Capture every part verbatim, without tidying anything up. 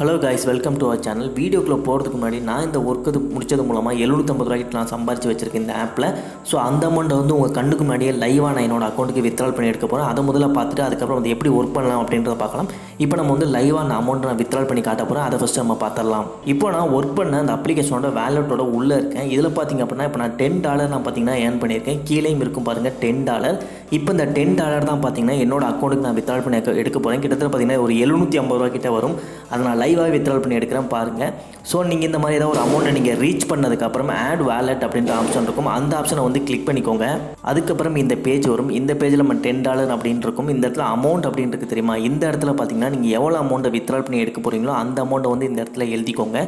Hello guys, welcome to our channel. Video ku போறதுக்கு முன்னாடி நான் இந்த work முடிச்சது மூலமா எழுநூற்று ஐம்பது ரூபாய்க்கு நான் சம்பாரிச்சு வச்சிருக்கேன் இந்த ஆப்ல. சோ அந்த amount வந்து உங்க கண்ணுக்கு முன்னாடியே லைவா நான் என்னோட அக்கவுண்ட்க்கு withdraw பண்ணி எடுக்க போறேன். அத முதல்ல பார்த்துட்டு அதுக்கு அப்புறம் வந்து எப்படி work பண்ணலாம் அப்படின்றத பார்க்கலாம். இப்போ நம்ம வந்து லைவா நான் amount நான் withdraw பண்ணி காட்ட போறேன். அத first நம்ம பார்த்தறலாம். இப்போ நான் work பண்ண அந்த applicationோட walletோட உள்ள இருக்கேன். இதுல பாத்தீங்க அப்படினா இப்போ நான் பத்து டாலர் நான் பாத்தீங்கன்னா earn பண்ணிருக்கேன். கீழேயும் இருக்கும் பாருங்க பத்து டாலர். இப்போ இந்த பத்து டாலர் தான் பாத்தீங்கன்னா என்னோட அக்கவுண்ட்க்கு நான் withdraw பண்ணி எடுக்க போறேன். கிட்டத்தட்ட பாத்தீங்கன்னா ஒரு எழுநூற்று ஐம்பது ரூபாய் கிட்ட வரும். அதனால லைவா withdraw பண்ணி எடுக்கறேன் பாருங்க. சோ நீங்க இந்த மாதிரி ஏதாவது ஒரு அமௌண்ட் நீங்க ரீச் பண்ணதுக்கு அப்புறம் add wallet அப்படிங்கற ஆப்ஷன் இருக்கும். அந்த ஆப்ஷனை வந்து கிளிக் பண்ணிக்கோங்க. அதுக்கு அப்புறம் இந்த பேஜ் வரும். இந்த பேஜ்ல நம்ம பத்து டாலர் அப்படினு இருக்கும். இந்த இடத்துல amount அப்படின்றது தெரியுமா? இந்த இடத்துல பாத்தீங்கன்னா நீங்க எவ்வளவு amount withdraw பண்ணி எடுக்க போறீங்களோ அந்த amount வந்து இந்த இடத்துல எழுதிக்கோங்க.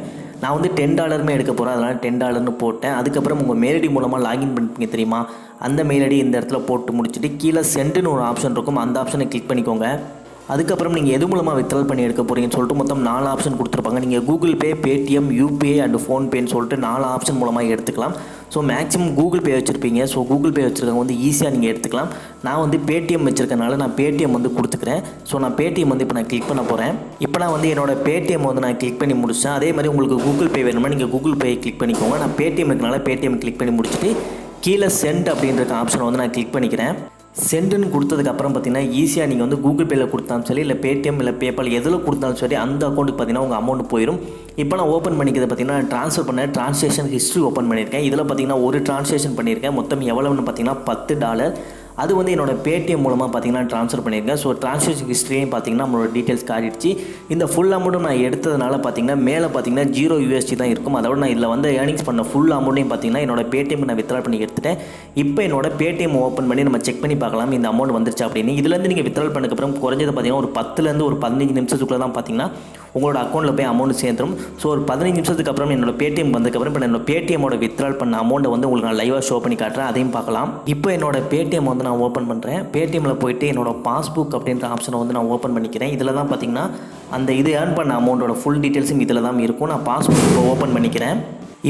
நான் வந்து பத்து டாலர் மே எடுக்க போறேன். அதனால பத்து டாலர் னு போட்டேன். அதுக்கு அப்புறம் உங்க மெயில் ஐடி மூலமா லாகின் பண்ணிப்பீங்க தெரியுமா? அந்த மெயில் ஐடி இந்த இடத்துல போட்டு முடிச்சிட்டு கீழ send னு ஒரு ஆப்ஷன் இருக்கும். அந்த ஆப்ஷனை கிளிக் பண்ணிக்கோங்க. அதுக்கு அப்புறம் நீங்க எது மூலமா withdraw பண்ணி எடுக்க போறீங்கன்னு சொல்லிட்டு மொத்தம் நாலு ஆப்ஷன் கொடுத்திருப்பாங்க. நீங்க Google Pay, Paytm, U P I and Phone Pay ன்னு சொல்லிட்டு நாலு ஆப்ஷன் மூலமா எடுத்துக்கலாம். சோ மேக்ஸिमम Google Pay வச்சிருப்பீங்க. சோ Google Pay வச்சிருக்கவங்க வந்து ஈஸியா நீங்க எடுத்துக்கலாம். நான் வந்து Paytm வச்சிருக்கனால நான் Paytm வந்து கொடுத்துக்கிறேன். சோ நான் Paytm வந்து இப்போ நான் கிளிக் பண்ண போறேன். இப்போ நான் வந்து என்னோட Paytm வந்து நான் கிளிக் பண்ணி முடிச்சேன். அதே மாதிரி உங்களுக்கு Google Pay வேணும்னா நீங்க Google Pay கிளிக் பண்ணிக்கோங்க. நான் Paytm இருக்கனால Paytm கிளிக் பண்ணி முடிச்சிட்டு கீழ send அப்படிங்கற ஆப்ஷன் வந்து நான் கிளிக் பண்ணிக்கிறேன். சென்ட்னு கொடுத்ததுக்கு அப்புறம் பாத்தீங்கன்னா ஈஸியா நீங்க வந்து Google Payல கொடுத்தாலும் சரி இல்ல Paytm இல்ல PayPal எதுல கொடுத்தாலும் சரி அந்த அக்கவுண்ட்க்கு பாத்தீங்கன்னா உங்க அமௌண்ட் போயிடும். இப்போ நான் ஓபன் பண்ணிக்கிறது பாத்தீங்கன்னா ட்ரான்ஸ்ஃபர் பண்ண ட்ரான்சாக்ஷன் ஹிஸ்டரி ஓபன் பண்ணிருக்கேன். இதுல பாத்தீங்கன்னா ஒரு ட்ரான்சாக்ஷன் பண்ணிருக்கேன். மொத்தம் எவ்வளவுன்னு பாத்தீங்கன்னா பத்து டாலர். அது வந்து என்னோட Paytm மூலமா பாத்தீங்கன்னா ட்ரான்ஸ்ஃபர் பண்ணிருக்கேன். சோ ட்ரான்சாக்ஷன் ஹிஸ்டரியும் பாத்தீங்கன்னா நம்மளோட டீடைல்ஸ் காட்டிடுச்சு. இந்த ஃபுல் அமௌண்ட் நான் எடுத்ததனால பாத்தீங்கன்னா மேல பாத்தீங்கன்னா ஜீரோ யூ எஸ் டி தான் இருக்கும். அதோட நான் இதுல வந்து earnings பண்ண ஃபுல் அமௌண்ட்டையும் பாத்தீங்கன்னா என்னோட Paytm நான் withdraw பண்ணி எடுத்துட்டேன். இப்போ என்னோட Paytm ஓபன் பண்ணி நம்ம செக் பண்ணி பார்க்கலாம் இந்த அமௌண்ட் வந்துருச்சா அப்படினு. இதுல இருந்து நீங்க withdraw பண்ணதுக்கு அப்புறம் குறஞ்சது பாத்தீங்கன்னா ஒரு பத்து ல இருந்து ஒரு பதினைந்து நிமிஷத்துக்குள்ள தான் பாத்தீங்கன்னா உங்களோட அக்கவுண்ட்ல போய் அமௌண்ட் சேந்துரும். சோ ஒரு பதினைந்து நிமிஷத்துக்கு அப்புறம் என்னோட Paytm வந்ததுக்கு அப்புறம் என்னோட Paytm ஓட withdraw பண்ண அமௌண்ட் வந்து உங்களுக்கு நான் லைவா ஷோ பண்ணி காட்றேன். அதையும் பார்க்கலாம். இப்போ என்னோட Paytm வந்து நான் ஓபன் பண்றேன். Paytmல போய்ட்டு என்னோட பாஸ்புக் அப்படிங்கற ஆப்ஷனை வந்து நான் ஓபன் பண்ணிக்கிறேன். இதுல தான் பாத்தீங்கன்னா அந்த இது earn பண்ண அமௌண்டோட full detailsம் இதுல தான் இருக்கும். நான் பாஸ்புக் ஓபன் பண்ணிக்கிறேன்.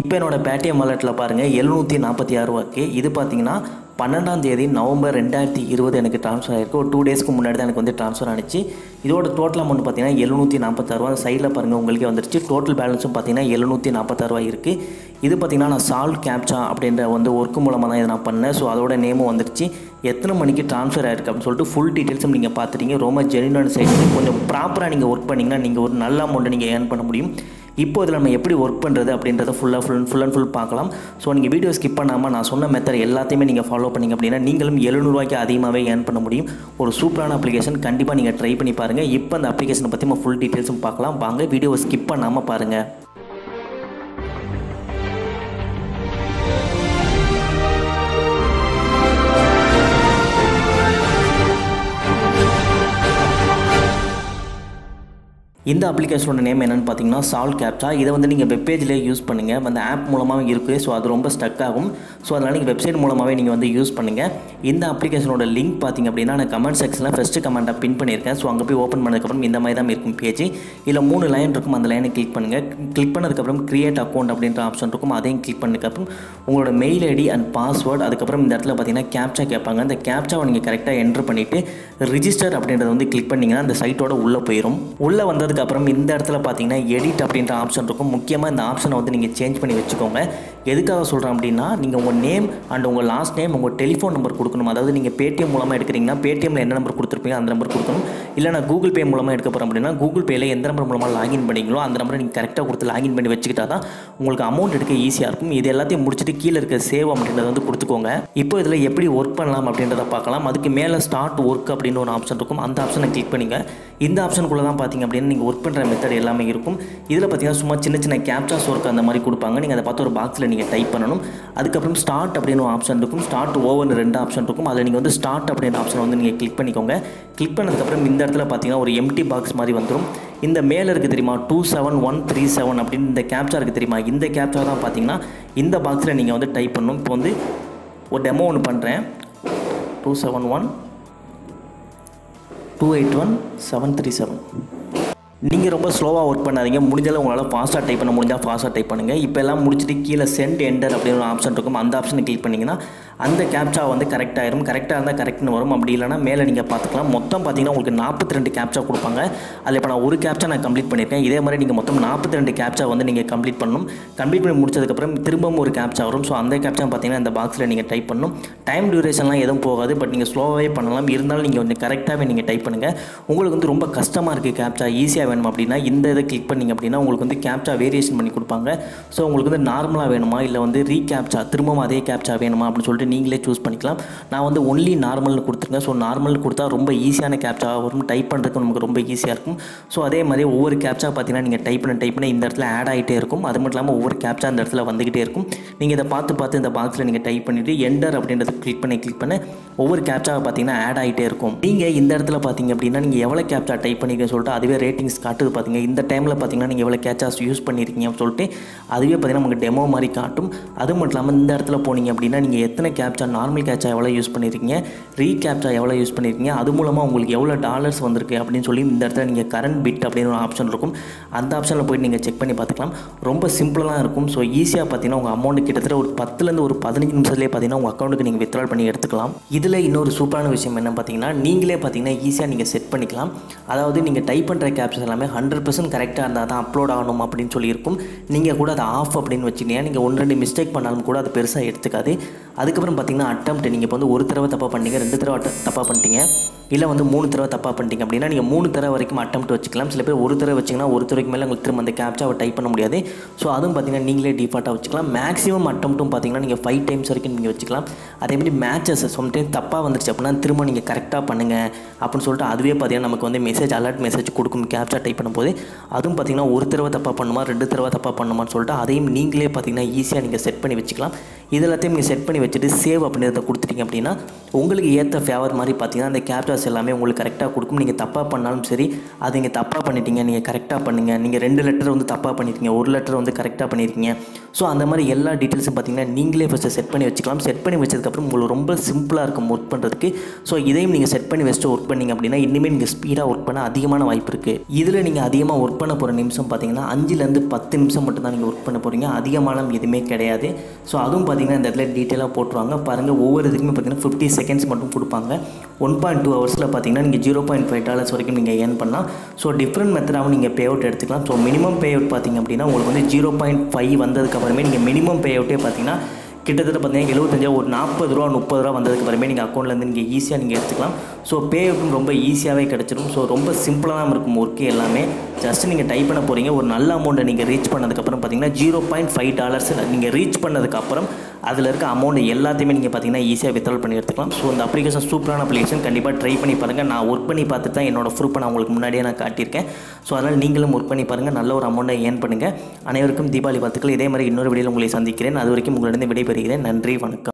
இப்போ என்னோட Paytm walletல பாருங்க எழுநூற்று நாற்பத்தி ஆறு ரூபாய்க்கு. இது பாத்தீங்கன்னா பன்னிரண்டாம் தேதி நவம்பர் இரண்டாயிரத்து இருபது எனக்கு ட்ரான்ஸ்ஃபர் ஆயிருக்கு. ஒரு டூ டேஸ்க்கு முன்னாடி தான் எனக்கு வந்து ட்ரான்ஸ்ஃபர் ஆனிச்சு. இதோட டோட்டல் அமௌண்ட் பாத்தீங்கன்னா எழுநூற்று நாற்பத்தி ஆறு ரூபாய். சைடுல பாருங்க உங்களுக்கு வந்துருச்சு. டோட்டல் பேலன்ஸும் பாத்தீங்கன்னா எழுநூற்று நாற்பத்தி ஆறு ரூபாய் இருக்கு. இது பாத்தீங்கன்னா நான் சால்வ் கேப்சா அப்படிங்கற வந்து work மூலமா தான் இத நான் பண்ணேன். சோ அதோட நேமும் வந்துருச்சு. எத்தனை மணிக்கு ட்ரான்ஸ்ஃபர் ஆயிருக்கு அப்படினு சொல்லிட்டு full detailsம் நீங்க பாத்துட்டீங்க. ரொம்ப ஜெனுயின் சைடுல கொஞ்சம் ப்ராப்பரா நீங்க work பண்ணீங்கன்னா நீங்க ஒரு நல்ல அமௌண்ட் நீங்க earn பண்ண முடியும். இப்போ இதில் நம்ம எப்படி ஒர்க் பண்ணுறது அப்படின்றத ஃபுல்லாக full and full and full பார்க்கலாம். ஸோ நீங்கள் வீடியோ ஸ்கிப் பண்ணாமல் நான் சொன்ன மெத்தட் எல்லாத்தையுமே நீங்கள் ஃபாலோ பண்ணிங்க அப்படின்னா நீங்களும் எழுநூறுவாய்க்கு அதிகமாகவே ஏர்ன் பண்ண முடியும். ஒரு சூப்பரான அப்ளிகேஷன். கண்டிப்பாக நீங்கள் ட்ரை பண்ணி பாருங்கள். இப்போ அந்த அப்ளிகேஷனை பற்றி நம்ம ஃபுல் டீட்டெயில்ஸும் பார்க்கலாம். வாங்க வீடியோவை ஸ்கிப் பண்ணாமல் பாருங்கள். இந்த அப்ளிகேஷனோட நேம் என்னன்னு பாத்தீங்கன்னா சால்வ் கேப்சா. இதை வந்து நீங்க வெப் பேஜ்லயே யூஸ் பண்ணுங்க. அந்த ஆப் மூலமாவே இருக்கு. சோ அது ரொம்ப ஸ்டக் ஆகும். சோ அதனால நீங்க வெப்சைட் மூலமாவே நீங்க வந்து யூஸ் பண்ணுங்க. இந்த அப்ளிகேஷனோட லிங்க் பாத்தீங்க அப்படின்னா நான் கமெண்ட் செக்ஷன்ல ஃபர்ஸ்ட் கமெண்டா பின் பண்ணிருக்கேன். சோ அங்க போய் ஓபன் பண்ணதுக்கு அப்புறம் இந்த மாதிரி தான் இருக்கும் பேஜ். இல்ல மூணு லைன் இருக்கும். அந்த லைனை கிளிக் பண்ணுங்க. கிளிக் பண்ணதுக்கு அப்புறம் கிரியேட் அக்கவுண்ட் அப்படின்ற ஆப்ஷன் இருக்கும். அதையும் கிளிக் பண்ணதுக்கு அப்புறம் உங்களோட மெயில் ஐடி அண்ட் பாஸ்வேர்ட் அதுக்கு அப்புறம் இந்த இடத்துல பாத்தீங்கன்னா கேப்சா கேட்பாங்க. அந்த கேப்சாவை நீங்க கரெக்ட்டா என்டர் பண்ணிட்டு ரெஜிஸ்டர் அப்படின்றத வந்து கிளிக் பண்ணீங்கன்னா அந்த சைட்டோட உள்ள போயிடும். உள்ள வந்தது அப்புறம் இந்த இடத்துல பாத்தீங்கன்னா எடிட் அப்படின்ற ஆப்ஷன் இருக்கும். முக்கியமா இந்த ஆப்ஷனை வந்து நீங்க சேஞ்ச் பண்ணி வச்சுக்கோங்க. எதுக்காக சொல்றேன் அப்படின்னா நீங்க உங்க நேம் அண்ட் உங்க லாஸ்ட் நேம் உங்க டெலிஃபோன் நம்பர் கொடுக்கணும். அதாவது நீங்க Paytm மூலமா எடுக்கிறீங்கன்னா Paytmல என்ன நம்பர் கொடுத்திருப்பீங்க அந்த நம்பர் கொடுக்கணும். இல்ல நான் Google Pay மூலமா எடுக்க போறேன் அப்படின்னா Google Payல எந்த நம்பர் மூலமா லாகின் பண்ணீங்களோ அந்த நம்பரை நீங்க கரெக்ட்டா கொடுத்து லாகின் பண்ணி வச்சுக்கிட்டாதான் உங்களுக்கு அமௌண்ட் எடுக்க ஈஸியா இருக்கும். இது எல்லாத்தையும் முடிச்சிட்டு கீழ இருக்க சேவ் அப்படின்றத வந்து கொடுத்துக்கோங்க. இப்போ இதுல எப்படி ஒர்க் பண்ணலாம் அப்படின்றத பார்க்கலாம். அதுக்கு மேல ஸ்டார்ட் ஒர்க் அப்படின்னு ஒரு ஆப்ஷன் இருக்கும். அந்த ஆப்ஷனை கிளிக் பண்ணுங்க. இந்த ஆப்ஷனுக்குள்ள தான் பாத்தீங்க அப்படின்னா நீங்க ஒர்க் பண்ற மெத்தட் எல்லாமே இருக்கும். இதுல பாத்தீங்கன்னா சும்மா சின்ன சின்ன கேப்சாஸ் ஒர்க் அந்த மாதிரி கொடுப்பாங்க. நீங்க அதை பார்த்து ஒரு பாக்ஸ்ல நீங்க டைப் பண்ணணும். அதுக்கு அப்புறம் ஸ்டார்ட் அப்படின்னு ஒரு ஆப்ஷன் இருக்கும். ஸ்டார்ட் ஓவர்னு ரெண்டு ஆப்ஷன் இருக்கும். அதுல நீங்க வந்து ஸ்டார்ட் அப்படிங்கிற ஆப்ஷனை வந்து நீங்க கிளிக் பண்ணிக்கோங்க. கிளிக் பண்ணதுக்கு அப்புறம் இந்த இடத்துல பாத்தீங்கன்னா ஒரு எம்டி பாக்ஸ் மாதிரி வந்துரும். இந்த மேல இருக்கு தெரியுமா இரண்டு ஏழு ஒன்று மூன்று ஏழு அப்படின்னு இந்த கேப்சா இருக்கு தெரியுமா? இந்த கேப்சா தான் பாத்தீங்கன்னா இந்த பாக்ஸ்ல நீங்க வந்து டைப் பண்ணணும். இப்போ வந்து ஒரு டெமோ ஒன்னு பண்றேன். இரண்டு ஏழு ஒன்று இரண்டு எட்டு ஒன்று ஏழு மூன்று ஏழு. நீங்கள் ரொம்ப ஸ்லோவாக ஒர்க் பண்ணாதீங்க. முடிஞ்சாலும் உங்களால் ஃபாஸ்ட்டாக டைப் பண்ண முடிஞ்சால் ஃபாஸ்ட்டாக டைப் பண்ணுங்கள். இப்போ எல்லாம் முடிச்சுட்டு கீழே சென்ட் எண்டர் அப்படின்னு ஒரு ஆப்ஷன் இருக்கும். அந்த ஆப்ஷனை கிளிக் பண்ணிங்கன்னா அந்த கேப்சா வந்து கரெக்ட் ஆயிரும். கரெக்டாக இருந்தால் கரெக்ட்னு வரும். அப்படி இல்லைனா மேலே நீங்கள் பார்த்துக்கலாம். மொத்தம் பார்த்தீங்கன்னா உங்களுக்கு நாற்பத்தி ரெண்டு கேப்சா கொடுப்பாங்க. அதில் இப்போ நான் ஒரு கேப்சா நான் கம்ப்ளீட் பண்ணியிருக்கேன். இதே மாதிரி நீங்கள் மொத்தம் நாற்பத்தி ரெண்டு கேப்சா வந்து நீங்கள் கம்ப்ளீட் பண்ணணும். கம்ப்ளீட் பண்ணி முடிச்சதுக்கப்புறம் திரும்பவும் ஒரு கேப்சா வரும். ஸோ அந்த கேப்சா பார்த்தீங்கன்னா இந்த பாக்ஸில் நீங்கள் டைப் பண்ணணும். டைம் டியூரேஷன்லாம் எதுவும் போகாது, பட் நீங்கள் ஸ்லோவாகவே பண்ணலாம். இருந்தாலும் நீங்கள் கொஞ்சம் கரெக்டாகவே நீங்கள் டைப் பண்ணுங்கள். உங்களுக்கு வந்து ரொம்ப கஷ்டமாக இருக்குது கேப்சா ஈஸியாக வேணும் அப்படின்னா இந்த இதை கிளிக் பண்ணிங்க அப்படின்னா உங்களுக்கு வந்து கேப்சா வேரியேஷன் பண்ணி கொடுப்பாங்க. ஸோ உங்களுக்கு வந்து நார்மலாக வேணுமா இல்லை வந்து ரீ கேப்சா திரும்பவும் அதே கேப்சா வேணுமா அப்படின்னு சொல்லிட்டு நீங்களே சூஸ் பண்ணிக்கலாம். நான் வந்து ஒன்லி நார்மல்னு கொடுத்துருங்க. ஸோ நார்மல் கொடுத்தா ரொம்ப ஈஸியான கேப்சாக வரும், டைப் பண்ணுறதுக்கு நமக்கு ரொம்ப ஈஸியாக இருக்கும். ஸோ அதே மாதிரி ஒவ்வொரு கேப்சா பார்த்தீங்கன்னா நீங்கள் டைப் பண்ண டைப் பண்ண இந்த இடத்துல ஆட் ஆகிட்டே இருக்கும். அது மட்டும் இல்லாமல் ஒவ்வொரு கேப்சா அந்த இடத்துல வந்துகிட்டே இருக்கும். நீங்கள் இதை பார்த்து பார்த்து இந்த பாக்ஸில் நீங்கள் டைப் பண்ணிவிட்டு என்டர் அப்படின்றத கிளிக் பண்ணி கிளிக் பண்ண ஒவ்வொரு கேப்சாவை பார்த்தீங்கன்னா ஆட் ஆகிட்டே இருக்கும். நீங்கள் இந்த இடத்துல பார்த்தீங்க அப்படின்னா நீங்கள் எவ்வளோ கேப்சா டைப் பண்ணிக்கன்னு சொல்லிட்டு அதுவே ரேட்டிங்ஸ் காட்டுது. பார்த்தீங்க இந்த டைமில் பார்த்தீங்கன்னா நீங்கள் எவ்வளோ கேப்சாஸ் யூஸ் பண்ணியிருக்கீங்க அப்படின்னு சொல்லிட்டு அதுவே பார்த்தீங்கன்னா உங்களுக்கு டெமோ மாதிரி காட்டும். அது மட்டும் இல்லாமல் இந்த இடத்துல போனீங்க அப்படின்னா நீங்கள் எத்தனை கேப்சா நார்மல் கேப்சா எவ்வளோ யூஸ் பண்ணியிருக்கீங்க, ரீ கேப்சா எவ்வளோ யூஸ் பண்ணியிருக்கீங்க, அது மூலமாக உங்களுக்கு எவ்வளோ டாலர்ஸ் வந்திருக்கு அப்படின்னு சொல்லி இந்த இடத்துல நீங்கள் கரண்ட் பிட் அப்படின்னு ஒரு ஆப்ஷன் இருக்கும். அந்த ஆப்ஷனில் போய்ட்டு நீங்கள் செக் பண்ணி பார்த்துக்கலாம். ரொம்ப சிம்பிளாக இருக்கும். ஸோ ஈஸியாக பார்த்தீங்கன்னா உங்கள் அமௌண்ட் கிட்டத்தட்ட ஒரு பத்துலேருந்து ஒரு பதினஞ்சு நிமிஷத்துலேயே பார்த்தீங்கன்னா உங்கள் அக்கௌண்ட்டுக்கு நீங்கள் வித்ட்ரால் பண்ணி எடுத்துக்கலாம். இதில் இன்னொரு சூப்பரான விஷயம் என்ன பார்த்தீங்கன்னா நீங்களே பார்த்தீங்கன்னா ஈஸியாக நீங்கள் செட் பண்ணிக்கலாம். அதாவது நீங்கள் டைப் பண்ணுற கேப்சாஸ் எல்லாமே ஹண்ட்ரட் பர்சன்ட் கரெக்டாக இருந்தால் தான் அப்லோட் ஆகணும் அப்படின்னு சொல்லியிருக்கும். நீங்கள் கூட அதை ஆஃப் அப்படின்னு வச்சுக்கிங்க. நீங்கள் ஒன்று ரெண்டு மிஸ்டேக் பண்ணாலும் கூட அது பெருசாக எடுத்துக்காது. அதுக்கப்புறம் பார்த்தீங்கன்னா அட்டெம்ப்ட் நீங்கள் இப்போ வந்து ஒரு தடவை தப்பாக பண்ணிங்க, ரெண்டு தடவை தப்பாக பண்ணிட்டீங்க, இல்லை வந்து மூணு தடவை தப்பாக பண்ணிட்டீங்க அப்படின்னா நீங்கள் மூணு தடவை வரைக்கும் அட்டெம்ப்ட் வச்சுக்கலாம். சில பேர் ஒரு தடவை வச்சிங்கன்னா ஒரு தடவைக்கு மேலே உங்களுக்கு திரும்ப அந்த கேப்சாவை டைப் பண்ண முடியாது. ஸோ அதுவும் பார்த்தீங்கன்னா நீங்களே டிஃபால்ட்டாக வச்சுக்கலாம். மேக்ஸிமம் அட்டெம்ப்ட்டும் பார்த்தீங்கன்னா நீங்கள் ஃபைவ் டைம்ஸ் வரைக்கும் நீங்கள் வச்சுக்கலாம். அதேமாதிரி மேட்சஸ் சம்டைம் தப்பாக வந்துருச்சு அப்படின்னா திரும்ப நீங்கள் கரெக்டாக பண்ணுங்கள் அப்படின்னு சொல்லிட்டு அதுவே பார்த்தீங்கன்னா நமக்கு வந்து மெசேஜ் அலர்ட் மெசேஜ் கொடுக்கும் கேப்சா டைப் பண்ணும்போது. அதுவும் பார்த்தீங்கன்னா ஒரு தடவை தப்பாக பண்ணுமா ரெண்டு தடவை தப்பாக பண்ணுமான்னு சொல்லிட்டு அதையும் நீங்களே பார்த்தீங்கன்னா ஈஸியாக நீங்கள் செட் பண்ணி வச்சுக்கலாம். இது எல்லாத்தையும் நீங்கள் செட் பண்ணி வச்சுட்டு சேவ் அப்படின்றத கொடுத்துட்டீங்க அப்படின்னா உங்களுக்கு ஏற்ற ஃபேவர் மாதிரி பார்த்தீங்கன்னா அந்த கேப்சாஸ் எல்லாமே உங்களுக்கு கரெக்டாக கொடுக்கும். நீங்கள் தப்பாக பண்ணாலும் சரி, அது நீங்கள் தப்பாக பண்ணிட்டீங்க, நீங்கள் கரெக்டாக பண்ணுங்கள், நீங்கள் ரெண்டு லெட்டர் வந்து தப்பாக பண்ணியிருக்கீங்க, ஒரு லெட்டர் வந்து கரெக்டாக பண்ணியிருக்கீங்க, ஸோ அந்த மாதிரி எல்லா டீட்டெயில்ஸும் பார்த்தீங்கன்னா நீங்களே ஃபஸ்ட்டு செட் பண்ணி வச்சுக்கலாம். செட் பண்ணி வச்சதுக்கப்புறம் உங்களுக்கு ரொம்ப சிம்பிளாக இருக்கும் ஒர்க் பண்ணுறதுக்கு. ஸோ இதையும் நீங்கள் செட் பண்ணி வச்சுட்டு ஒர்க் பண்ணிங்க அப்படின்னா இன்னுமே நீங்கள் ஸ்பீடாக ஒர்க் பண்ண அதிகமான வாய்ப்பு இருக்குது. இதில் நீங்கள் அதிகமாக ஒர்க் பண்ண போகிற நிமிஷம் பார்த்தீங்கன்னா அஞ்சுலேருந்து பத்து நிமிஷம் மட்டும் தான் நீங்கள் ஒர்க் பண்ண போகிறீங்க. அதிகமான எதுவுமே கிடையாது. ஸோ அதுவும் பார்த்தீங்கன்னா இந்த இடத்துல டீட்டெயிலாக போட்டுருவாங்க பாருங்கள். ஒவ்வொரு இதுக்குமே பார்த்தீங்கன்னா ஃபிஃப்டி செகண்ட்ஸ் மட்டும் கொடுப்பாங்க. ஒன் பாயிண்ட் டூ ஹவர்ஸில் பார்த்தீங்கன்னா நீங்கள் ஜீரோ பாயிண்ட் ஃபைவ் டாலர்ஸ் வரைக்கும் நீங்கள் ஏர்ன் பண்ணலாம். ஸோ டிஃப்ரெண்ட் மெத்தடாகவும் நீங்கள் பே அவுட் எடுத்துக்கலாம். ஸோ மினிமம் பே அவுட் பார்த்தீங்க அப்படின்னா உங்களுக்கு வந்து ஜீரோ பாயிண்ட் ஃபைவ் வந்ததுக்கப்புறமே நீங்கள் மினிமம் பே அவுட்டே பார்த்தீங்கன்னா கிட்டத்தட்ட பார்த்தீங்கன்னா எழுபத்தஞ்சா ஒரு நாற்பது ரூபா முப்பது ரூபா வந்ததுக்கப்புறமே நீங்கள் அக்கௌண்ட்லேருந்து நீங்கள் ஈஸியாக நீங்கள் எடுத்துக்கலாம். ஸோ பே அவுட்டும் ரொம்ப ஈஸியாகவே கிடச்சிடும். ஸோ ரொம்ப சிம்பிளாக தான் இருக்கும் ஒர்க்கு எல்லாமே. ஜஸ்ட் நீங்கள் டைப் பண்ண போகிறீங்க ஒரு நல்ல அமௌண்ட்டை நீங்கள் ரீச் பண்ணதுக்கப்புறம் பார்த்தீங்கன்னா ஜீரோ பாயிண்ட் ஃபைவ் டாலர்ஸ் நீங்கள் ரீச் பண்ணதுக்கப்புறம் அதில் இருக்க அமௌண்ட் எல்லாத்தையுமே நீங்கள் பார்த்தீங்கன்னா ஈஸியாக வித்ட்ரால் பண்ணி எடுத்துக்கலாம். ஸோ இந்த அப்ளிகேஷன் சூப்பரான அப்ளிகேஷன், கண்டிப்பாக ட்ரை பண்ணி பாருங்கள். நான் ஒர்க் பண்ணி பார்த்துட்டு தான் என்னோடய ப்ரூஃப் நான் உங்களுக்கு முன்னாடியே நான் காட்டியிருக்கேன். ஸோ அதனால் நீங்களும் ஒர்க் பண்ணி பாருங்கள், நல்ல ஒரு அமௌண்ட்டை ஏர்ன் பண்ணுங்கள். அனைவருக்கும் தீபாவளி வாழ்த்துக்கள். இதே மாதிரி இன்னொரு வீடியோவில் உங்களை சந்திக்கிறேன். அது வரைக்கும் உங்களிடம் விடைபெறுகிறேன். நன்றி, வணக்கம்.